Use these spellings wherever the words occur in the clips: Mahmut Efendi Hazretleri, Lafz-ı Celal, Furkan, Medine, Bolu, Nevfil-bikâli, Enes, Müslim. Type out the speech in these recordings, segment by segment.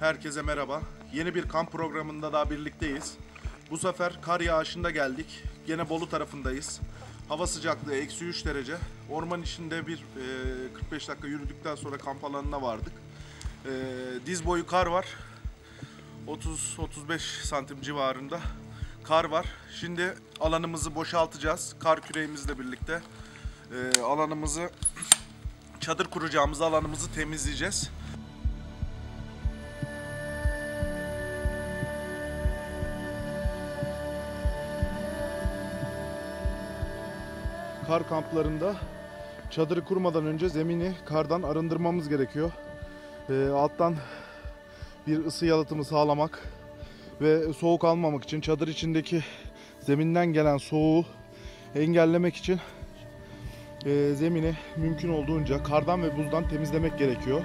Herkese merhaba. Yeni bir kamp programında daha birlikteyiz. Bu sefer kar yağışında geldik. Gene Bolu tarafındayız. Hava sıcaklığı -3 derece. Orman içinde bir 45 dakika yürüdükten sonra kamp alanına vardık. Diz boyu kar var. 30-35 santim civarında kar var. Şimdi alanımızı boşaltacağız. Kar küreğimizle birlikte alanımızı, çadır kuracağımız alanımızı temizleyeceğiz. Kar kamplarında çadırı kurmadan önce zemini kardan arındırmamız gerekiyor. Alttan bir ısı yalıtımı sağlamak ve soğuk almamak için, çadır içindeki zeminden gelen soğuğu engellemek için zemini mümkün olduğunca kardan ve buzdan temizlemek gerekiyor.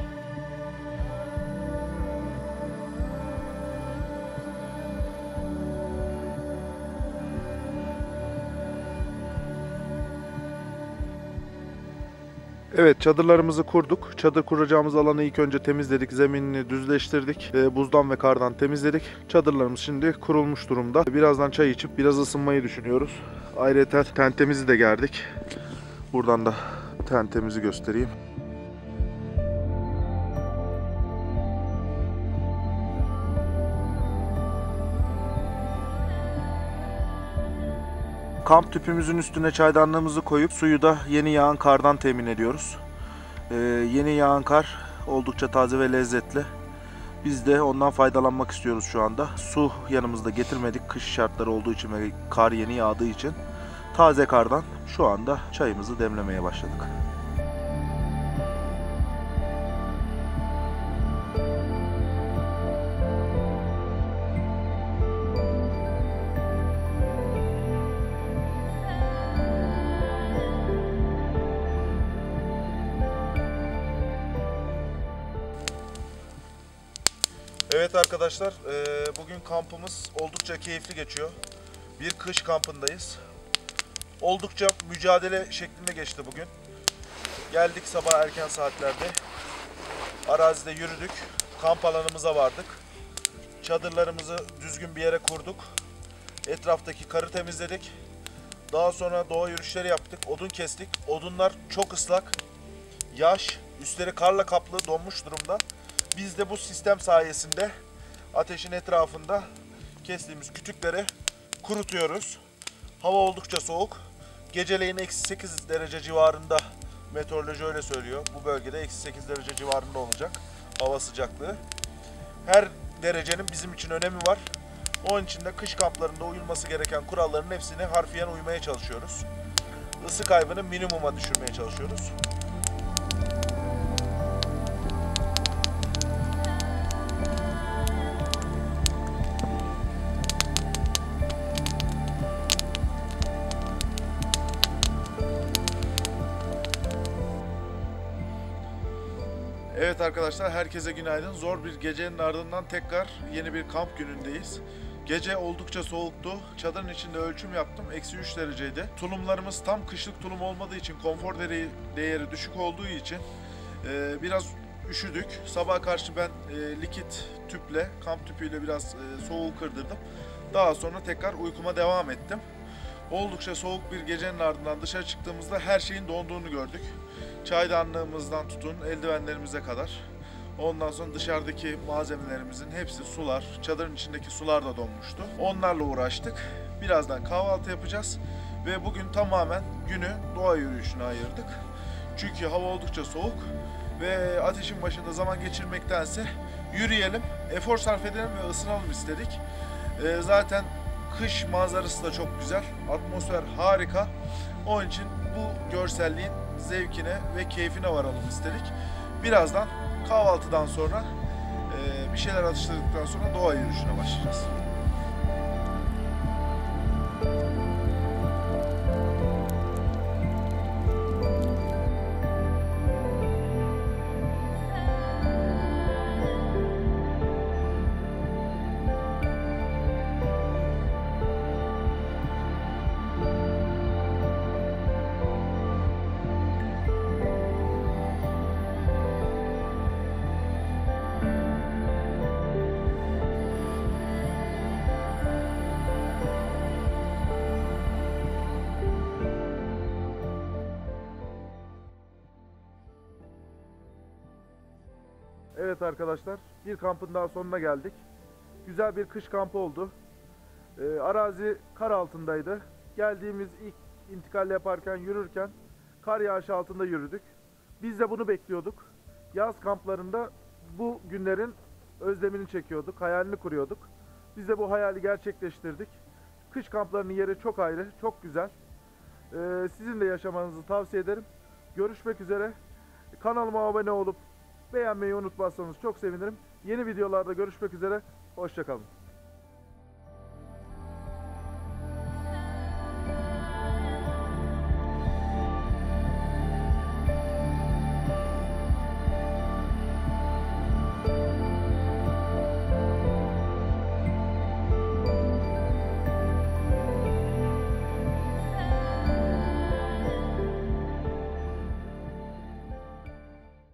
Evet, çadırlarımızı kurduk. Çadır kuracağımız alanı ilk önce temizledik. Zeminini düzleştirdik. Buzdan ve kardan temizledik. Çadırlarımız şimdi kurulmuş durumda. Birazdan çay içip biraz ısınmayı düşünüyoruz. Ayrıca tentemizi de gerdik. Buradan da tentemizi göstereyim. Kamp tüpümüzün üstüne çaydanlığımızı koyup suyu da yeni yağan kardan temin ediyoruz. Yeni yağan kar oldukça taze ve lezzetli. Biz de ondan faydalanmak istiyoruz şu anda. Su yanımızda getirmedik, kış şartları olduğu için ve kar yeni yağdığı için. Taze kardan şu anda çayımızı demlemeye başladık. Evet arkadaşlar, bugün kampımız oldukça keyifli geçiyor. Bir kış kampındayız. Oldukça mücadele şeklinde geçti bugün. Geldik sabah erken saatlerde. Arazide yürüdük. Kamp alanımıza vardık. Çadırlarımızı düzgün bir yere kurduk. Etraftaki karı temizledik. Daha sonra doğa yürüyüşleri yaptık. Odun kestik. Odunlar çok ıslak. Yaş, üstleri karla kaplı, donmuş durumda. Biz de bu sistem sayesinde ateşin etrafında kestiğimiz kütükleri kurutuyoruz. Hava oldukça soğuk. Geceleyin -8 derece civarında, meteoroloji öyle söylüyor. Bu bölgede -8 derece civarında olacak hava sıcaklığı. Her derecenin bizim için önemi var. Onun için de kış kamplarında uyulması gereken kuralların hepsine harfiyen uymaya çalışıyoruz. Isı kaybını minimuma düşürmeye çalışıyoruz. Evet arkadaşlar, herkese günaydın. Zor bir gecenin ardından tekrar yeni bir kamp günündeyiz. Gece oldukça soğuktu. Çadırın içinde ölçüm yaptım. -3 dereceydi. Tulumlarımız tam kışlık tulum olmadığı için, konfor değeri düşük olduğu için biraz üşüdük. Sabaha karşı ben likit tüple, kamp tüpüyle biraz soğuğu kırdırdım. Daha sonra tekrar uykuma devam ettim. Oldukça soğuk bir gecenin ardından dışarı çıktığımızda her şeyin donduğunu gördük. Çaydanlığımızdan tutun eldivenlerimize kadar. Ondan sonra dışarıdaki malzemelerimizin hepsi, sular, çadırın içindeki sular da donmuştu. Onlarla uğraştık. Birazdan kahvaltı yapacağız ve bugün tamamen günü doğa yürüyüşüne ayırdık. Çünkü hava oldukça soğuk ve ateşin başında zaman geçirmektense yürüyelim, efor sarf edelim ve ısınalım istedik. Zaten kış manzarası da çok güzel, atmosfer harika. Onun için bu görselliğin zevkine ve keyfine varalım istedik. Birazdan kahvaltıdan sonra bir şeyler atıştırdıktan sonra doğa yürüyüşüne başlayacağız. Evet arkadaşlar, bir kampın daha sonuna geldik. Güzel bir kış kampı oldu. Arazi kar altındaydı. Geldiğimiz ilk intikal yaparken, yürürken kar yağışı altında yürüdük. Biz de bunu bekliyorduk. Yaz kamplarında bu günlerin özlemini çekiyorduk, hayalini kuruyorduk. Biz de bu hayali gerçekleştirdik. Kış kamplarının yeri çok ayrı, çok güzel. Sizin de yaşamanızı tavsiye ederim. Görüşmek üzere. Kanalıma abone olup beğenmeyi unutmazsanız çok sevinirim. Yeni videolarda görüşmek üzere. Hoşça kalın.